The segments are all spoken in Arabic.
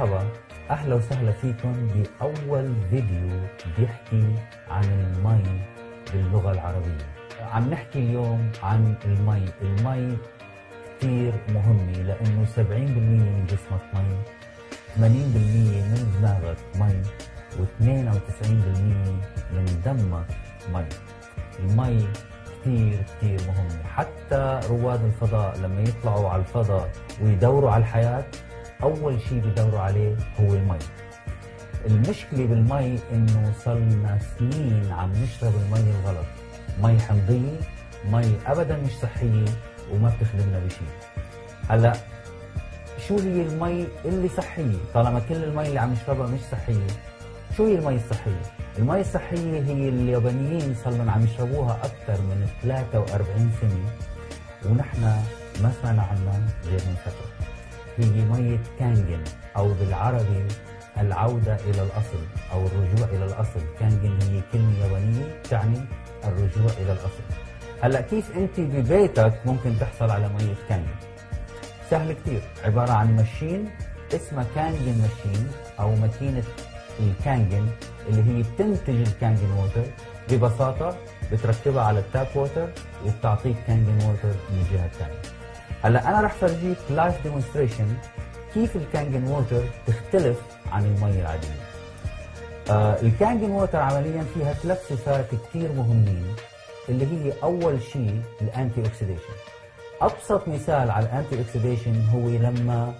مرحبا، أهلا وسهلا فيكم بأول فيديو بيحكي عن المي باللغة العربية. عم نحكي اليوم عن المي. المي كتير مهمة لأنه 70% من جسمك مي، 80% من دماغك مي، و92% من دمك مي. المي كتير مهمة. حتى رواد الفضاء لما يطلعوا على الفضاء ويدوروا على الحياة، أول شيء بيدوروا عليه هو المي. المشكلة بالمي إنه صلنا سنين عم نشرب المي الغلط، مي حمضية، مي أبدا مش صحية وما بتخدمنا بشيء. هلا شو هي المي اللي صحية؟ طالما كل المي اللي عم نشربها مش صحية، شو هي المي الصحية؟ المي الصحية هي اليابانيين صلن عم يشربوها أكثر من 43 سنة ونحن ما سمعنا عنها غير من فترة. هي مية كانجن، أو بالعربي العودة إلى الأصل أو الرجوع إلى الأصل. كانجن هي كلمة يابانية تعني الرجوع إلى الأصل. هلا كيف أنت ببيتك ممكن تحصل على مية كانجن؟ سهل كتير، عبارة عن ماشين اسمها كانجن ماشين أو ماكينة الكانجن اللي هي بتنتج الكانجن ووتر. ببساطة بتركبها على التاب ووتر وبتعطيك كانجن ووتر من جهة ثانية. هلا أنا رح فرجيك لايف ديمونستريشن كيف الكانجن ووتر تختلف عن المي العادية. الكانجن ووتر عمليا فيها ثلاث صفات كثير مهمين، اللي هي أول شيء الأنتي أوكسيديشن. أبسط مثال على الأنتي أوكسيديشن هو لما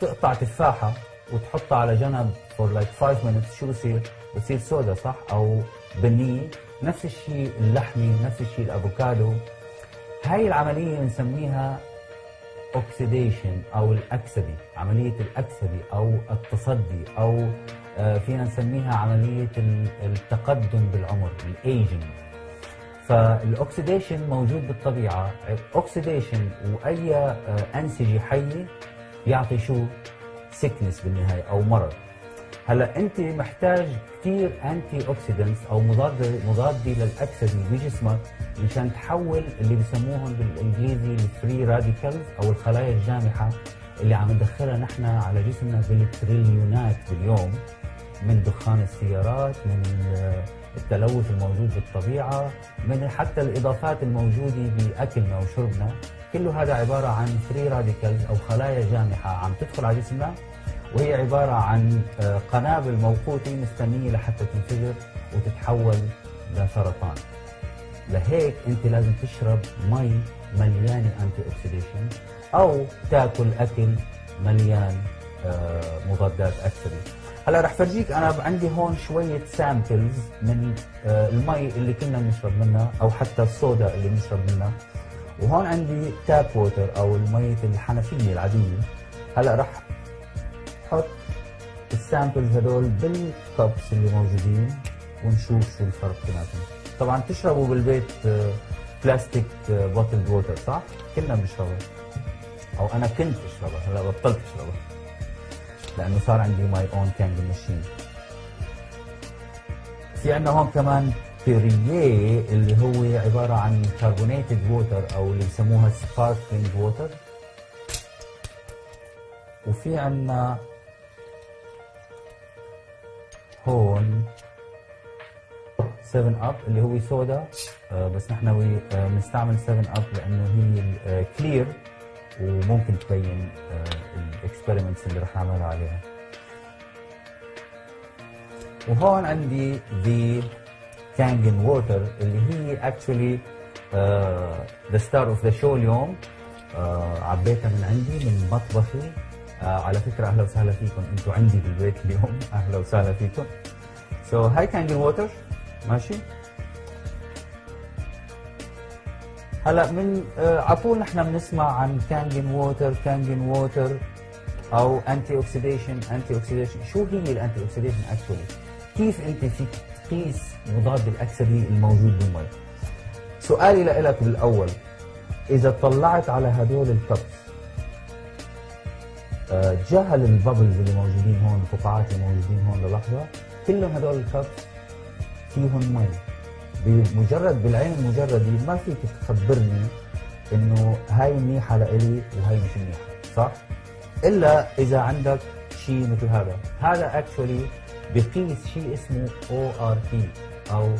تقطع تفاحة وتحطها على جنب فور لايك 5 مينتس، شو بصير؟ بصير سودا، صح؟ أو بنية. نفس الشيء اللحمة، نفس الشيء الأفوكادو. هاي العملية بنسميها اوكسيديشن او الاكسده، عمليه الاكسده او التصدي، او فينا نسميها عمليه التقدم بالعمر، الايجنج. فالاوكسيديشن موجود بالطبيعه، اوكسيديشن واي انسجه حيه يعطي شو؟ سكنس بالنهايه او مرض. هلا انت محتاج كثير انتي اوكسيدنتس او مضاد للاكسده بجسمك مشان تحول اللي بسموهم بالانجليزي الفري راديكالز او الخلايا الجامحه اللي عم ندخلها نحن على جسمنا بالتريليونات باليوم، من دخان السيارات، من التلوث الموجود بالطبيعه، من حتى الاضافات الموجوده باكلنا وشربنا. كل هذا عباره عن فري راديكالز او خلايا جامحه عم تدخل على جسمنا، وهي عبارة عن قنابل موقوتة مستنية لحتى تنفجر وتتحول لسرطان. لهيك أنت لازم تشرب مي مليانة أنتي أوكسيديشن أو تاكل أكل مليان مضادات أكسدة. هلا رح فرجيك، أنا عندي هون شوية سامبلز من المي اللي كنا بنشرب منها أو حتى الصودا اللي بنشرب منها، وهون عندي تاب ووتر أو المية الحنفية العادية. هلا رح حط السامبلز هدول بالكبس اللي موجودين ونشوف شو الفرق بيناتهم. طبعا تشربوا بالبيت بلاستيك بوتلد ووتر، صح؟ كلنا بنشربها، او انا كنت اشربها، هلا بطلت اشربها لانه صار عندي ماي اون كانجن ماشين. في عندنا هون كمان بيرييه اللي هو عباره عن كاربونيتد ووتر او اللي بسموها سباركلينج ووتر. وفي عنا هون 7 اب اللي هو سودا، بس نحن بنستعمل 7 اب لانه هي كلير وممكن تبين الاكسبيرمنتس اللي رح نعملها عليها. وهون عندي ذا كانجن ووتر اللي هي اكشولي ذا ستار اوف ذا شو اليوم. عبيتها من عندي من مطبخي. على فكره اهلا وسهلا فيكم انتم عندي بالبيت اليوم، اهلا وسهلا فيكم. سو هاي كانجن ووتر، ماشي. هلا من على طول نحن بنسمع عن كانجن ووتر، كانجن ووتر او انتي اوكسيديشن. انتي اوكسيديشن شو هي الانتي اوكسيديشن اكشولي؟ كيف انت فيك تقيس مضاد الاكسده الموجود بالمي؟ سؤالي لك بالاول، اذا طلعت على هدول الكبس، تجاهل البابلز اللي موجودين هون، الفقاعات اللي موجودين هون للحظه، كلهم هدول الكبس فيهم مي. بمجرد بالعين المجرده ما فيك تخبرني انه هاي منيحه لإلي وهاي مش منيحه، صح؟ الا اذا عندك شيء مثل هذا. هذا اكشولي بيقيس شيء اسمه ORP او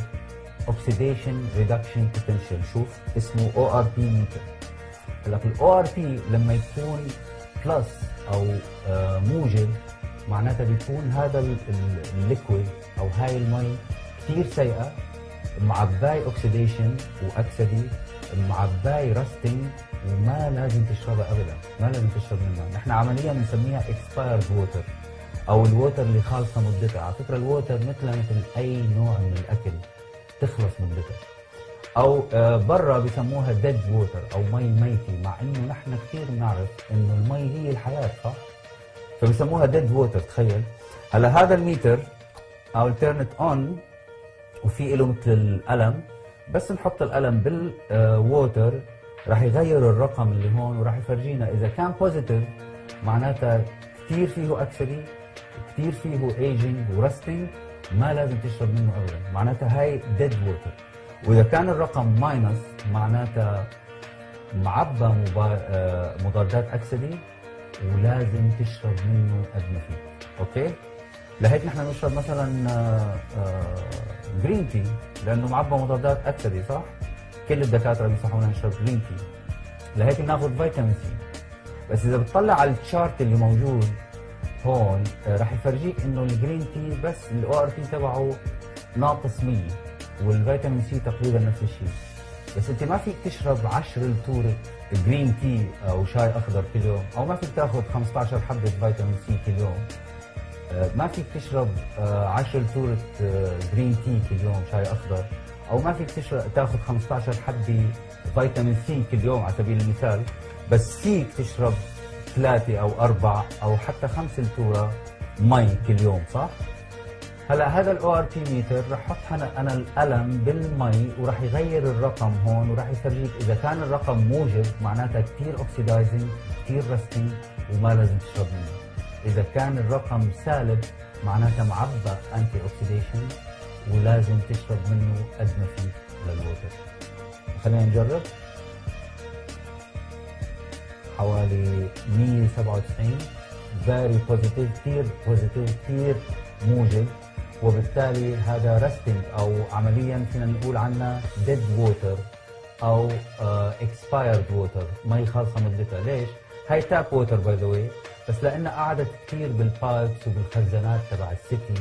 Oxidation Reduction Potential. شوف اسمه ORP meter. هلا ال ORP لما يكون بلس او موجب معناتها بيكون هذا الليكويد او هاي المي كثير سيئه، معباي اوكسيديشن واكسده، معباي راستنج، وما لازم تشربها ابدا، ما لازم تشرب منها. نحن عمليا بنسميها اكسبايرد ووتر او الووتر اللي خالصه مدتها. على فكره الووتر مثل اي نوع من الاكل تخلص مدتها. او برا بسموها ديد ووتر او مي ميتة، مع انه نحن كثير بنعرف انه المي هي الحياه، صح؟ فبسموها ديد ووتر. تخيل هلا هذا الميتر او التيرنت اون، وفي له مثل القلم، بس نحط القلم بالووتر راح يغير الرقم اللي هون وراح يفرجينا اذا كان بوزيتيف معناتها كثير فيه اكسدي، كثير فيه ايجنج ورستنج، ما لازم تشرب منه ابدا، معناتها هاي ديد ووتر. واذا كان الرقم ماينس معناتها معبى مضادات اكسدي ولازم تشرب منه قد ما فيه. اوكي؟ لهيك نحن بنشرب مثلا جرين تي لانه معبى مضادات اكسده، صح؟ كل الدكاتره بينصحونا نشرب جرين تي، لهيك بناخذ فيتامين سي. بس اذا بتطلع على الشارت اللي موجود هون رح يفرجيك انه الجرين تي بس الاو ار بي تبعه ناقص 100 والفيتامين سي تقريبا نفس الشيء. بس انت ما فيك تشرب 10 لتور جرين تي او شاي اخضر كل يوم، او ما فيك تاخذ 15 حبه فيتامين سي كل يوم، ما فيك تشرب 10 لتورة جرين تي كل يوم شاي اخضر، او ما فيك تاخذ 15 حبه فيتامين سي كل يوم على سبيل المثال، بس فيك تشرب 3 أو 4 أو حتى 5 لتورة مي كل يوم، صح؟ هلا هذا الاو ار بي ميتر رح احط انا القلم بالمي وراح يغير الرقم هون وراح يفرجيك اذا كان الرقم موجب معناتها كثير اوكسيدايزنج، كثير رستنج وما لازم تشرب منه. إذا كان الرقم سالب معناتها معبى أنتي أوكسيديشن ولازم تشرب منه قد ما فيه للووتر. خلينا نجرب. حوالي 197 فيري بوزيتيف، كثير بوزيتيف، كثير موجب، وبالتالي هذا رستنج أو عمليا فينا نقول عنه ديد ووتر أو اكسبايرد ووتر، مي خالصة مدتها. ليش؟ هاي تاب ووتر باي ذا واي، بس لانها قعدت كثير بالبايبس وبالخزانات تبع السيتي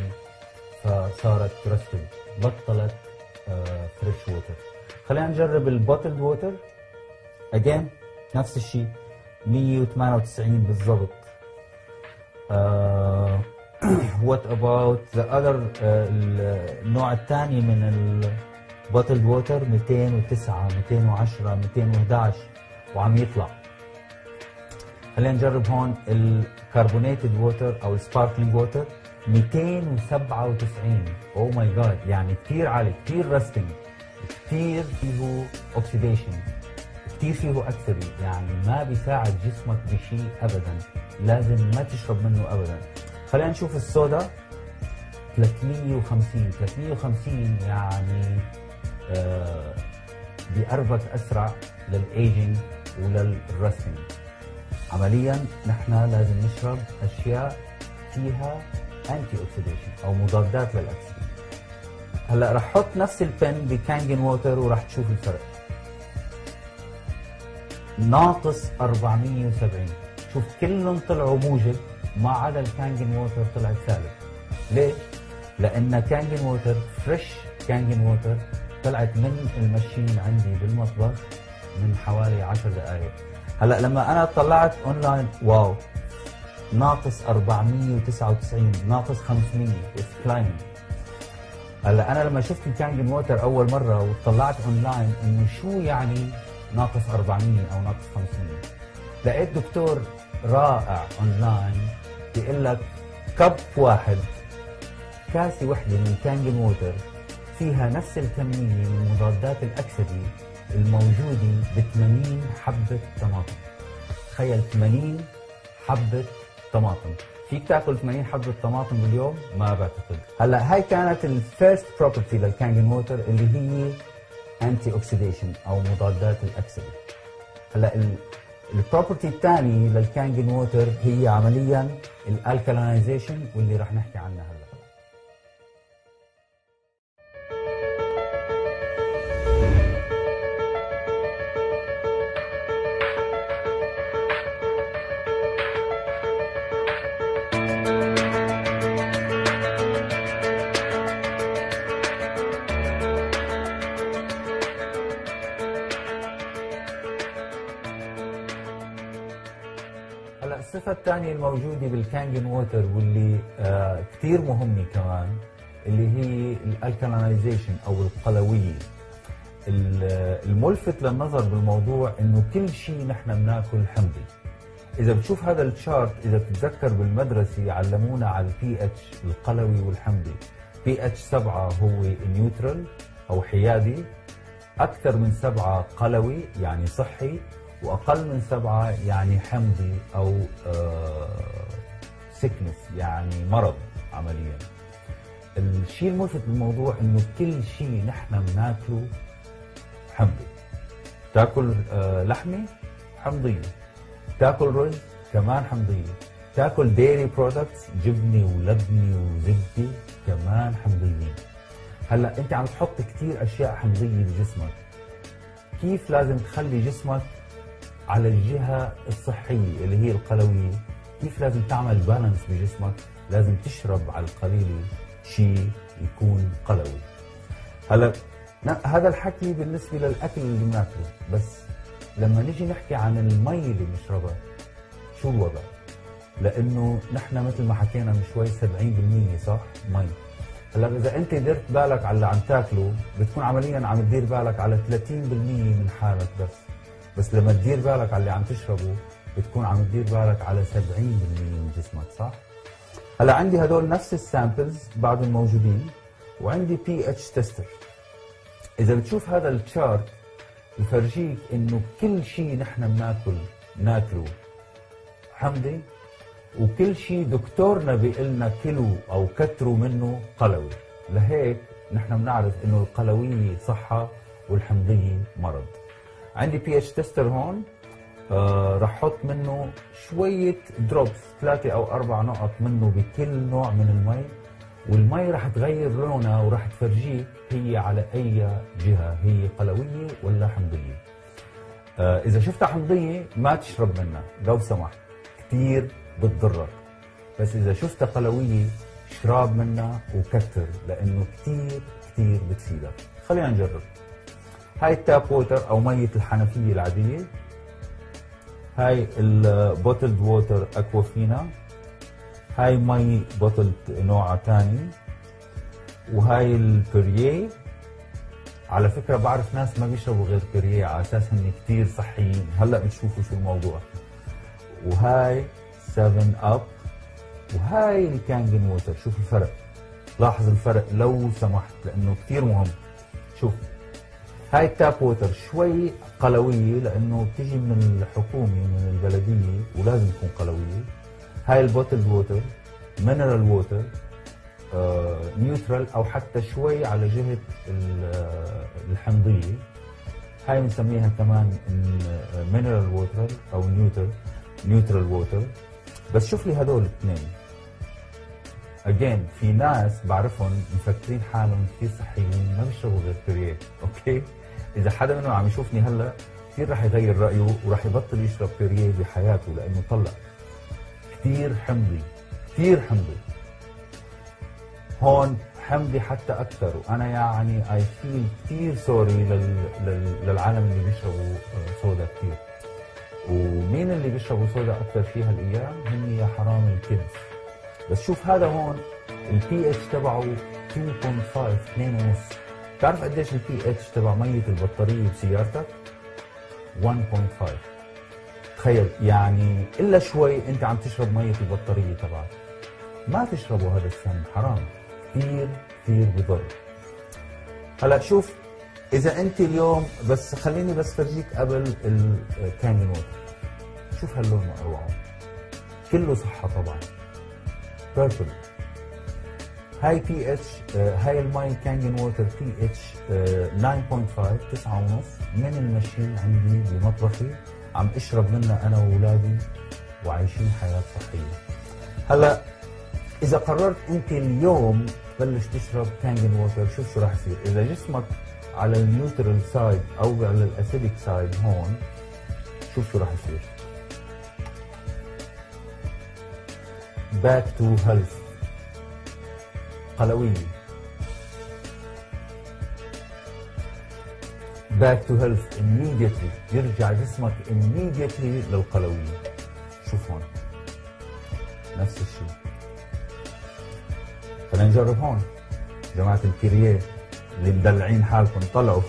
فصارت رستد، بطلت فريش ووتر. خلينا نجرب البوتلد ووتر. اجين نفس الشيء 198 بالضبط. وات اباوت ذا اذر، النوع الثاني من البوتلد ووتر 209 210 211 وعم يطلع. خلينا نجرب هون الكربونيتد ووتر او السباركلينج ووتر 297. او ماي جاد، يعني كثير عالي، كثير رستنج، كثير فيه اوكسيديشن، كثير فيه اكسده، يعني ما بيساعد جسمك بشيء ابدا، لازم ما تشرب منه ابدا. خلينا نشوف الصودا 350 يعني بيقربك اسرع للايجنج وللرستنج. عمليا نحن لازم نشرب اشياء فيها انتي اوكسيديشن او مضادات للاكسده. هلا رح احط نفس البن بكانجن ووتر ورح تشوف الفرق. ناقص 470. شوف كلهم طلعوا موجب ما عدا الكانجن ووتر طلعت سالب. ليش؟ لان كانجن ووتر فريش، كانجن ووتر طلعت من المشين عندي بالمطبخ من حوالي 10 دقائق. هلا لما انا طلعت اونلاين واو، ناقص 499، ناقص 500 كلاين. هلا انا لما شفت الكانجن ووتر اول مره وطلعت اونلاين انه شو يعني ناقص 400 او ناقص 500، لقيت دكتور رائع اونلاين بيقول لك كب واحد، كاسه وحده من كانجن ووتر فيها نفس الكميه من مضادات الاكسده الموجودة ب 80 حبة طماطم. تخيل 80 حبة طماطم، فيك تاكل 80 حبة طماطم باليوم؟ ما بعتقد. هلا هاي كانت الفيرست بروبرتي للكانجن ووتر اللي هي انتي اوكسيديشن او مضادات الاكسده. هلا البروبرتي الثاني للكانجن ووتر هي عمليا الالكالينايزيشن واللي رح نحكي عنها هلا. الصفة الثانية الموجودة بالكانجن ووتر واللي كثير مهمة كمان اللي هي الالكالينايزيشن أو القلوية. الملفت للنظر بالموضوع إنه كل شيء نحن بناكل حمضي. إذا بتشوف هذا التشارت، إذا بتتذكر بالمدرسة علمونا على البي اتش القلوي والحمضي. بي اتش 7 هو نيوترال أو حيادي، أكثر من 7 قلوي يعني صحي، وأقل من 7 يعني حمضي أو سكنس يعني مرض عمليا. الشيء الملفت بالموضوع إنه كل شيء نحن بناكله حمضي. تاكل لحمة حمضية، تاكل رز كمان حمضية، تاكل ديري برودكتس جبنة ولبنة وزبدة كمان حمضية. هلا أنت عم تحط كثير أشياء حمضية بجسمك، كيف لازم تخلي جسمك على الجهة الصحية اللي هي القلوية؟ كيف لازم تعمل بالانس بجسمك؟ لازم تشرب على القليل شيء يكون قلوي. هلا هذا الحكي بالنسبة للأكل اللي بناكله، بس لما نجي نحكي عن المي اللي بنشربها شو الوضع؟ لأنه نحن مثل ما حكينا من شوي 70% صح مي. هلا إذا أنت درت بالك على اللي عم تاكله بتكون عمليا عم تدير بالك على 30% من حالك بس لما تدير بالك على اللي عم تشربه بتكون عم تدير بالك على 70% من جسمك صح؟ هلا عندي هدول نفس السامبلز بعض الموجودين وعندي بي اتش تيستر. إذا بتشوف هذا التشارت بفرجيك إنه كل شيء نحن بناكله حمضي، وكل شيء دكتورنا بيقلنا كلو أو كتروا منه قلوي. لهيك نحن بنعرف إنه القلوية صحة والحمضية مرض. عندي بي اتش تيستر هون، رح حط منه شوية دروبس 3 أو 4 نقط منه بكل نوع من المي، والمي رح تغير لونها ورح تفرجيك هي على أي جهة، هي قلوية ولا حمضية. إذا شفتها حمضية ما تشرب منها لو سمحت، كثير بتضرك. بس إذا شفتها قلوية اشرب منها وكتر لأنه كثير كثير بتفيدك. خلينا نجرب. هاي التاب ووتر او ميه الحنفيه العاديه، هاي البوتلد ووتر اكوافينا، هاي مي بوتلد نوعها ثاني، وهاي البيريه. على فكره بعرف ناس ما بيشربوا غير بيريه على اساس انهم كثير صحيين، هلا بتشوفوا شو الموضوع. وهاي 7 اب، وهاي الكانجن ووتر. شوف الفرق، لاحظ الفرق لو سمحت لانه كثير مهم. شوف هاي التاب ووتر شوي قلوية لأنه بتيجي من الحكومة من البلدية ولازم تكون قلوية. هاي البوتلد ووتر مينرال ووتر نيوترال أو حتى شوي على جهة الحمضية. هاي بنسميها كمان مينرال ووتر أو نيوترال ووتر. بس شوف لي هدول الاثنين. اجين في ناس بعرفهم مفكرين حالهم كثير صحيين ما بيشربوا غير بيريه، اوكي؟ اذا حدا منهم عم يشوفني هلا كثير رح يغير رايه ورح يبطل يشرب بيريه بحياته لانه طلع كثير حمضي، كثير حمضي. هون حمضي حتى اكثر، وانا يعني اي فيل كثير سوري للعالم اللي بيشربوا صودا كثير. ومين اللي بيشربوا صودا اكثر في هالايام؟ هن يا حرام الكيدز. بس شوف هذا هون البي اتش تبعه 2.5، 2.5. بتعرف قديش البي اتش تبع مية البطارية بسيارتك؟ 1.5. تخيل يعني إلا شوي أنت عم تشرب مية البطارية تبعك. ما تشربوا هذا السم حرام، كثير كثير بضر. هلا شوف إذا أنت اليوم، بس خليني بس فرجيك قبل الكانجن ووتر. شوف هاللون وأروعه كله صحة طبعا. بيربل. هاي بي اتش، هاي المي كانجن ووتر بي اتش 9.5، 9.5 من المشين عندي بمطبخي عم اشرب منها انا واولادي وعايشين حياه صحيه. هلا اذا قررت انت اليوم تبلش تشرب كانجن ووتر، شوف شو راح يصير. اذا جسمك على النيوترال سايد او على الاسيديك سايد هون، شوف شو راح يصير. باك تو هيلث، قلويه. باك تو هيلث immediately، يرجع جسمك immediately للقلويه. شوف هون نفس الشيء. خلينا نجرب هون جماعة الكرييه اللي مدلعين حالكم، طلعوا.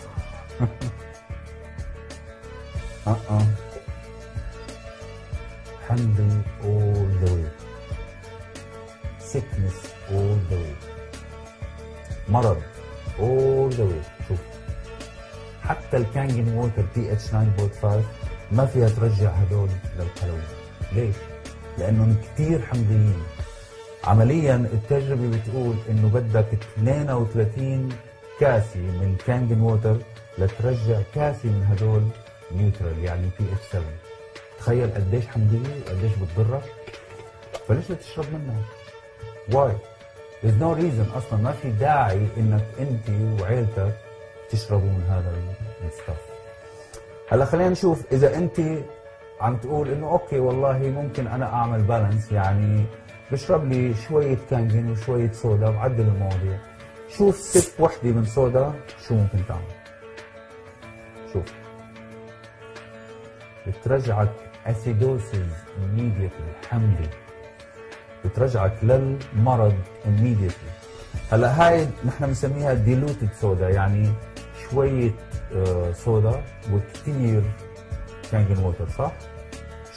حمضي all the way، sickness all the way، مرض all the way. شوف حتى الكانجن ووتر pH 9.5 ما فيها ترجع هدول للقلوي. ليش؟ لأنهم كثير حمضيين. عمليا التجربة بتقول إنه بدك 32 كاسة من كانجن ووتر لترجع كاسة من هدول نيوترال، يعني pH 7. تخيل قديش حمضية وقديش بتضرك، فليش بتشرب منها؟ واي؟ There's no reason، أصلا ما في داعي إنك أنت وعيلتك تشربوا من هذا الستاف. هلا خلينا نشوف إذا أنت عم تقول إنه أوكي والله ممكن أنا أعمل بالانس، يعني بشرب لي شوية كانجن وشوية صودا وعدل المواضيع. شوف ست وحدة من صودا شو ممكن تعمل. شوف بترجعك اسيدوسيز immediately، حمضي، بترجعك للمرض immediately. هلا هاي نحن بنسميها ديلوتد صودا، يعني شوية صودا وكثير كانجن ووتر، صح؟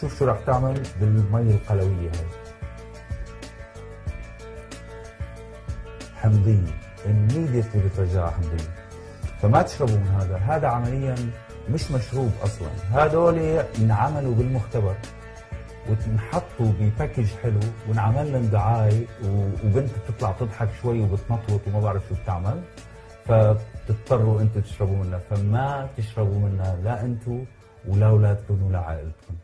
شوف شو رح تعمل بالمي القلوية هاي، حمضية immediately بترجعها حمضية. فما تشربوا من هذا، هذا عمليا مش مشروب اصلا. هذول انعملوا بالمختبر وتنحطوا بباكج حلو ونعمل لهم دعايه، وبنت بتطلع تضحك شوي وبتنطوط وما بعرف شو بتعمل، فبتضطروا انتوا تشربوا منها. فما تشربوا منها، لا انتوا ولا اولادكم ولا عائلتكم.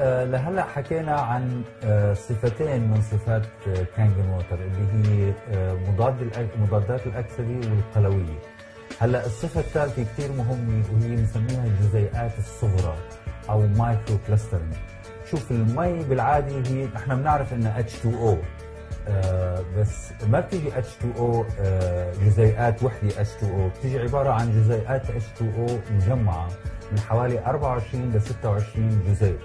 لهلا حكينا عن صفتين من صفات كانجن ووتر اللي هي مضادات الاكسده والقلويه. هلا الصفه الثالثه كثير مهمه وهي بنسميها الجزيئات الصغرى او مايكرو كلاسترنج. شوف المي بالعاده هي نحن بنعرف انها H2O، بس ما بتيجي H2O جزيئات وحده H2O، بتيجي عباره عن جزيئات H2O مجمعه من حوالي 24 ل 26 جزيء.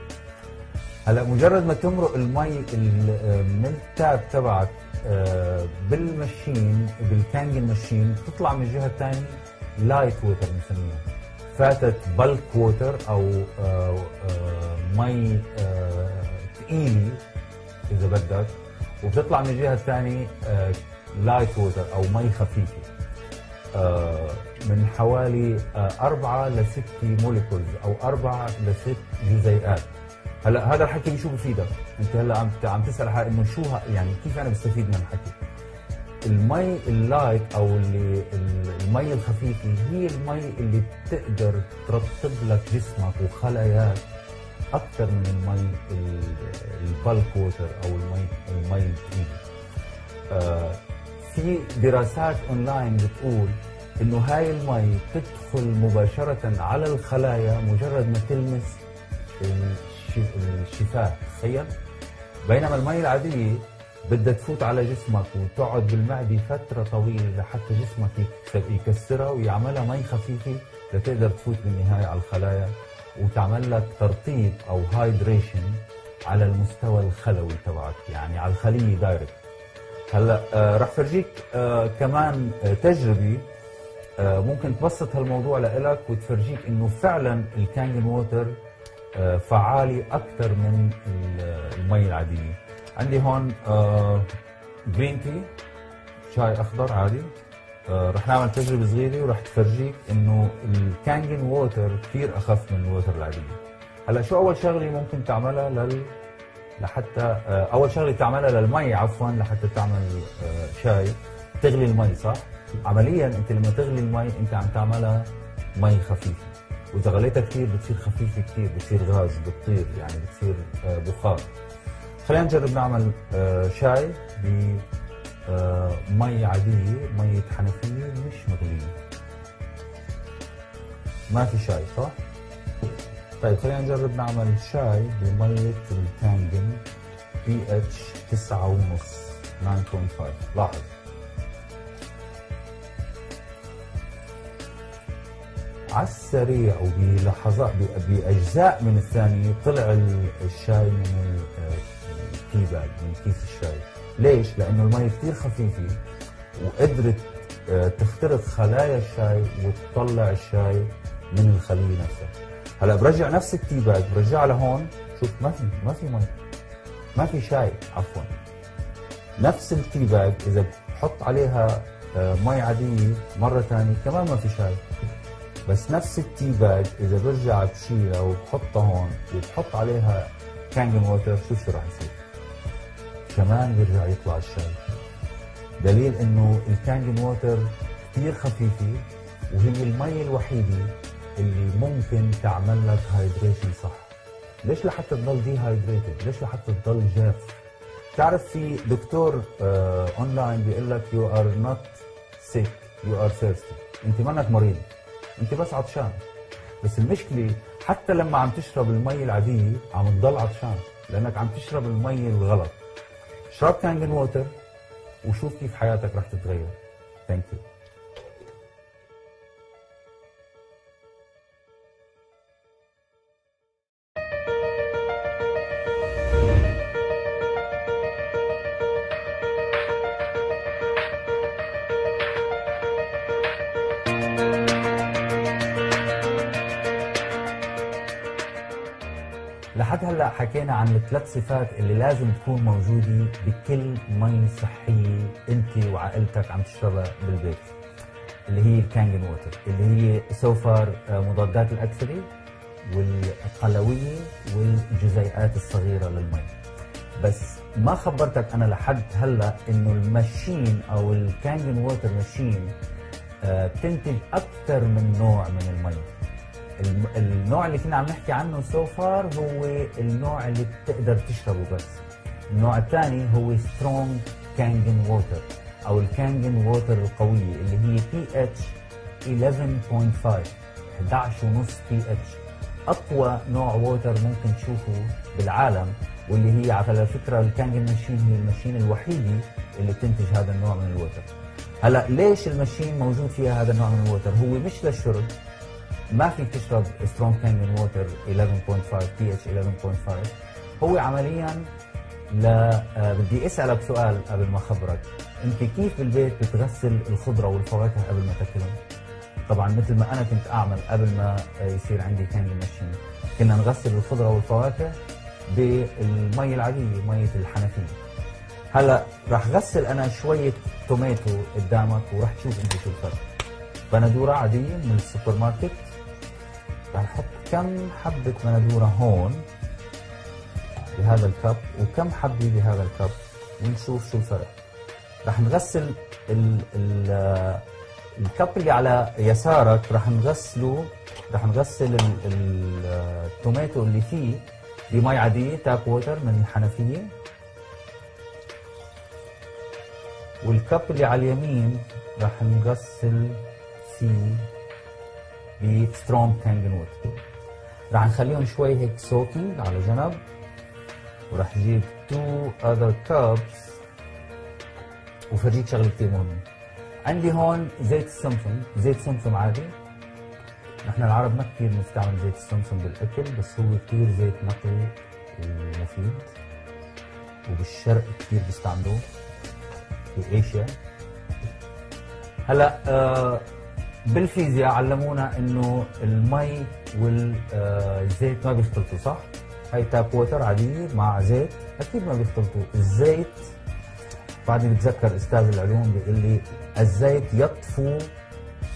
هلا مجرد ما تمرق المي من التاب تبعك بالمشين، بالكانجن مشين، بتطلع من الجهه الثانيه لايت ووتر بنسميها، فاتت بلك ووتر او مي ثقيله اذا بدك، وبتطلع من الجهه الثانيه لايت ووتر او مي خفيفه من حوالي 4 ل 6 موليكولز او 4 ل 6 جزيئات. هلا هذا الحكي بشو بفيدك؟ انت هلا عم تسال حالك انه شو يعني كيف انا بستفيد من الحكي؟ المي اللايت او اللي المي الخفيفه هي المي اللي بتقدر ترطب لك جسمك وخلاياك اكثر من المي البلك ووتر او المي الثقيله. في دراسات اونلاين بتقول انه هاي المي بتدخل مباشره على الخلايا مجرد ما تلمس الشفاه، تخيل؟ بينما المي العاديه بدها تفوت على جسمك وتقعد بالمعده فتره طويله لحتى جسمك يكسرها ويعملها مي خفيفه لتقدر تفوت بالنهايه على الخلايا وتعمل لك ترطيب او هايدريشن على المستوى الخلوي تبعك، يعني على الخليه دايركت. هلا رح فرجيك كمان تجربه ممكن تبسط هالموضوع لإلك وتفرجيك انه فعلا الكانجن ووتر فعالي اكثر من المي العاديه. عندي هون جرين تي، شاي اخضر عادي. رح نعمل تجربه صغيره ورح تفرجيك انه الكانجن ووتر كثير اخف من الووتر العاديه. هلا شو اول شغله ممكن تعملها لحتى اول شغله تعملها للمي عفوا لحتى تعمل شاي؟ تغلي المي صح؟ عمليا انت لما تغلي المي انت عم تعملها مي خفيفه، واذا غليتها كثير بتصير خفيفه كثير، بتصير غاز، بتطير يعني، بتصير بخار. خلينا نجرب نعمل شاي ب مي عادية، مية حنفية مش مغلية. ما في شاي صح؟ طيب خلينا نجرب نعمل شاي بمية الكانجن pH 9.5 9.5. لاحظ على السريع وبلحظات بأجزاء من الثانية طلع الشاي من التي باج، من كيس الشاي. ليش؟ لأنه المي كثير خفيفة وقدرت تخترق خلايا الشاي وتطلع الشاي من الخلية نفسها. هلا برجع نفس التي باج، برجع لهون، شوف ما في مي، ما في شاي عفوا. نفس التي باج إذا بحط عليها مي عادية مرة ثانية كمان ما في شاي. بس نفس التي باج إذا برجع بشيلها وبحطها هون وبحط عليها كانجن ووتر، شوف شو راح يصير. كمان بيرجع يطلع الشاي. دليل انه الكانجن ووتر كثير خفيفه وهي المي الوحيده اللي ممكن تعمل لك هايدريشن صح. ليش لحتى تضل دي هايدريتد؟ ليش لحتى تضل جاف؟ بتعرف في دكتور اونلاين بيقول لك يو ار نوت سيك يو ار ثيرستي، انت منك مريض، انت بس عطشان. بس المشكله حتى لما عم تشرب المي العاديه عم تضل عطشان لانك عم تشرب المي الغلط. اشرب كانجن ووتر وشوف كيف حياتك رح تتغير. ثانك يو. لحد هلا حكينا عن الثلاث صفات اللي لازم تكون موجوده بكل مي صحيه انت وعائلتك عم تشربها بالبيت، اللي هي الكانجن ووتر، اللي هي سوفر مضادات الاكسده والقلويه والجزيئات الصغيره للمي. بس ما خبرتك انا لحد هلا انه المشين او الكانجن ووتر مشين بتنتج اكثر من نوع من المي. النوع اللي كنا عم نحكي عنه سوفار هو النوع اللي بتقدر تشربه بس. النوع الثاني هو سترونج كانجن ووتر او الكانجن ووتر القويه اللي هي pH 11.5 11.5 pH، اقوى نوع ووتر ممكن تشوفه بالعالم، واللي هي على فكره الكانجن ماشين هي الماشين الوحيده اللي بتنتج هذا النوع من الووتر. هلا ليش الماشين موجود فيها هذا النوع من الووتر؟ هو مش للشرب، ما فيك تشرب سترونج كانجن ووتر 11.5 بي اتش 11.5. هو عمليا بدي اسالك سؤال قبل ما اخبرك، انت كيف بالبيت بتغسل الخضره والفواكه قبل ما تاكلهم؟ طبعا مثل ما انا كنت اعمل قبل ما يصير عندي كانجن ماشين، كنا نغسل الخضره والفواكه بالمي العاديه، ميه الحنفيه. هلا رح غسل انا شويه توماتو قدامك ورح تشوف انت شو الفرق. بندوره عاديه من السوبر ماركت، رح نحط كم حبة بندورة هون بهذا الكب وكم حبة بهذا الكب ونشوف شو الفرق. رح نغسل الكب اللي على يسارك، رح نغسل التوماتو اللي فيه بمي عادية تاب ووتر من الحنفية، والكب اللي على اليمين رح نغسل فيه بسترونج كانجن ووتر. رح نخليهم شوي هيك سوكينج على جنب، ورح اجيب 2 اذر كابس وفرجيك شغله كثير مهمه. عندي هون زيت السمسم، زيت سمسم عادي. نحن العرب ما كثير بنستعمل زيت السمسم بالاكل، بس هو كثير زيت نقي ومفيد، وبالشرق كثير بيستعملوه بآسيا. هلا بالفيزياء علمونا انه المي والزيت ما بيختلطوا صح؟ هي تاب ووتر عاديه مع زيت اكيد ما بيختلطوا. الزيت بعدين بتذكر استاذ العلوم بيقول لي الزيت يطفو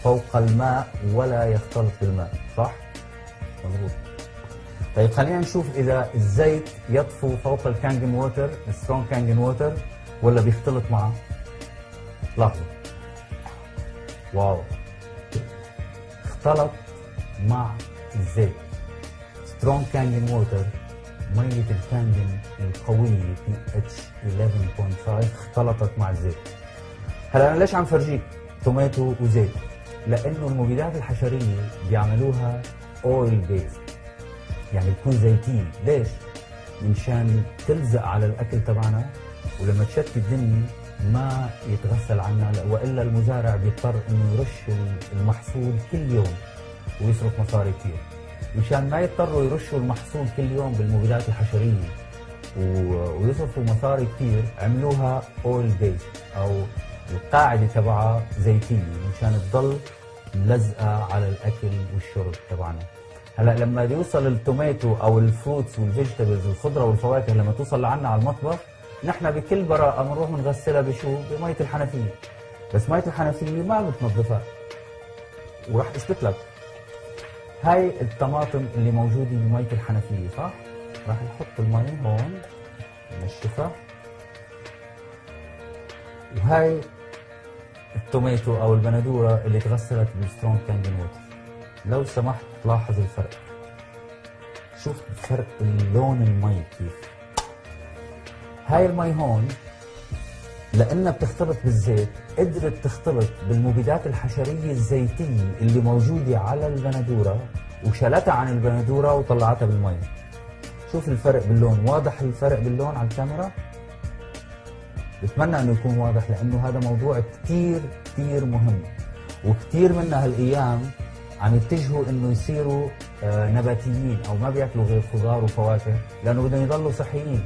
فوق الماء ولا يختلط بالماء، صح؟ مظبوط. طيب خلينا نشوف اذا الزيت يطفو فوق الكانجن ووتر، السترونج كانجن ووتر، ولا بيختلط معه. لاحظوا. واو. اختلط مع الزيت. سترونج كانجن ووتر مية الكانجن القوية pH 11.5 اختلطت مع الزيت. هلا انا ليش عم فرجيك توماتو وزيت؟ لانه المبيدات الحشرية بيعملوها اويل بيز، يعني بتكون زيتية. ليش؟ منشان تلزق على الاكل تبعنا، ولما تشتت الدنيا ما يتغسل عنا، والا المزارع بيضطر انه يرش المحصول كل يوم ويصرف مصاري كثير. مشان ما يضطروا يرشوا المحصول كل يوم بالمبيدات الحشريه ويصرفوا مصاري كثير، عملوها اويل بيز او القاعده تبعها زيتيه مشان تضل ملزقه على الاكل والشرب تبعنا. هلا لما يوصل التوماتو او الفروتس والفيجيتابلز والخضره والفواكه، لما توصل لعنا على المطبخ، نحن بكل براءه بنروح بنغسلها بشو؟ بميه الحنفيه. بس ميه الحنفيه ما بتنظفها. وراح اثبت لك. هاي الطماطم اللي موجوده بميه الحنفيه، صح؟ راح نحط الميه هون نشفها. وهاي التوميتو او البندوره اللي تغسلت بالسترونج كانجن ووتر. لو سمحت لاحظ الفرق. شوف فرق اللون المي كيف. هاي المي هون لانها بتختلط بالزيت قدرت تختلط بالمبيدات الحشريه الزيتيه اللي موجوده على البندوره، وشالتها عن البندوره وطلعتها بالمي. شوف الفرق باللون، واضح الفرق باللون على الكاميرا؟ بتمنى انه يكون واضح لانه هذا موضوع كثير كثير مهم، وكثير منا هالايام عم يتجهوا انه يصيروا نباتيين او ما بياكلوا غير خضار وفواكه لانه بدهم يضلوا صحيين.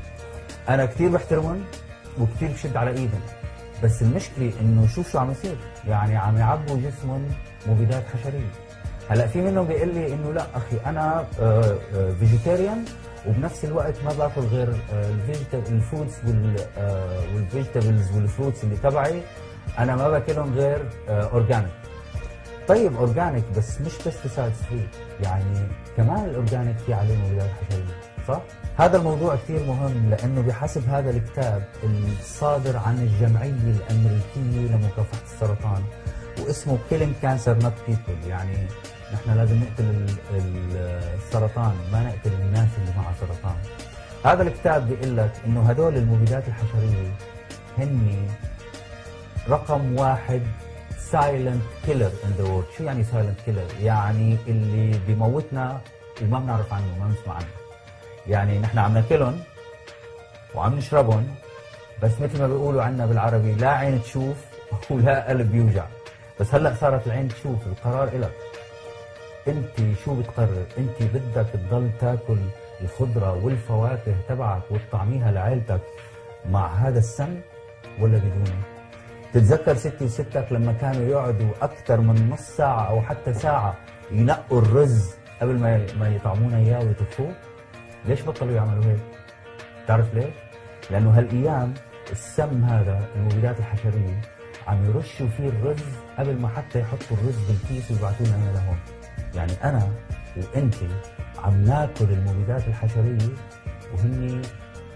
انا كثير بحترمهم وكثير بشد على ايدهم، بس المشكله انه شوف شو عم يصير، يعني عم يعبوا جسمهم مبيدات حشريه. هلا في منهم بيقول لي انه لا اخي انا فيجيتيريان وبنفس الوقت ما باكل غير الفودز والفيجيتابلز والفروتس اللي تبعي، انا ما باكلهم غير اورجانيك. طيب اورجانيك بس مش بيستسايدز فري، يعني كمان الاورجانيك في عليه مبيدات حشريه، صح؟ هذا الموضوع كثير مهم لانه بحسب هذا الكتاب الصادر عن الجمعيه الامريكيه لمكافحه السرطان واسمه كيلينج كانسر نوت بيبل، يعني نحن لازم نقتل السرطان ما نقتل الناس اللي معها سرطان. هذا الكتاب بيقول لك انه هدول المبيدات الحشريه هن رقم واحد سايلنت كيلر ان ذا وورلد. شو يعني سايلنت كيلر؟ يعني اللي بيموتنا وما بنعرف عنه وما بنسمع عنه. يعني نحن عم ناكلهم وعم نشربهم، بس مثل ما بيقولوا عنا بالعربي لا عين تشوف ولا قلب يوجع. بس هلا صارت العين تشوف، القرار إلك. انت شو بتقرر؟ انت بدك تضل تاكل الخضره والفواكه تبعك وتطعميها لعائلتك مع هذا السم ولا بدونه؟ تتذكر ستي وستك لما كانوا يقعدوا اكثر من نص ساعه او حتى ساعه ينقوا الرز قبل ما يطعمونا اياه ويطبخوه؟ ليش بطلوا يعملوا هيك؟ بتعرف ليش؟ لانه هالايام السم هذا المبيدات الحشريه عم يرشوا فيه الرز قبل ما حتى يحطوا الرز بالكيس ويبعثوا لنا اياه لهون. يعني انا وانت عم ناكل المبيدات الحشريه وهن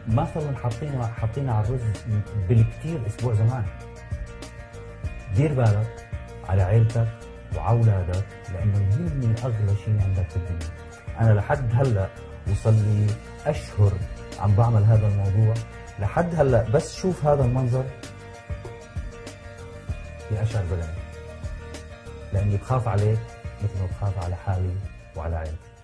ما صاروا حاطينها على الرز بالكثير اسبوع زمان. دير بالك على عيلتك وعلى اولادك لانهم هن اغلى شيء عندك في الدنيا. انا لحد هلا وصل لي اشهر عم بعمل هذا الموضوع، لحد هلا بس شوف هذا المنظر بأشعر بلعب، لاني بخاف عليك مثل ما بخاف على حالي وعلى عيلتي.